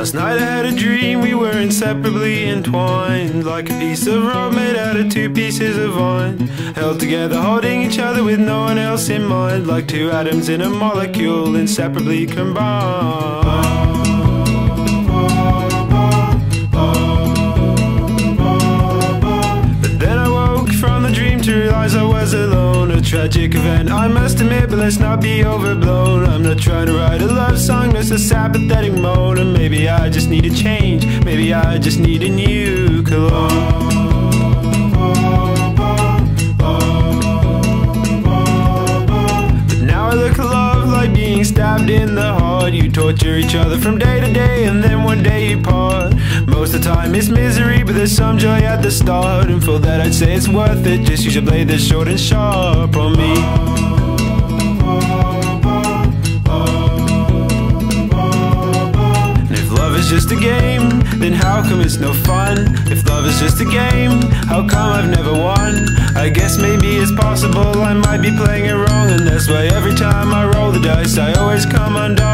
Last night I had a dream, we were inseparably entwined, like a piece of rope made out of two pieces of vine, held together holding each other with no one else in mind, like two atoms in a molecule inseparably combined. I was alone, a tragic event I must admit, but let's not be overblown. I'm not trying to write a love song, that's a sad pathetic moan. And maybe I just need a change, maybe I just need a new cologne. But now I look at love like being stabbed in the heart. You torture each other from day to day, and then one day you part. Most of the time it's misery, but there's some joy at the start. And for that I'd say it's worth it, just use a blade that's short and sharp on me. And if love is just a game, then how come it's no fun? If love is just a game, how come I've never won? I guess maybe it's possible I might be playing it wrong, and that's why every time I roll the dice I always come undone.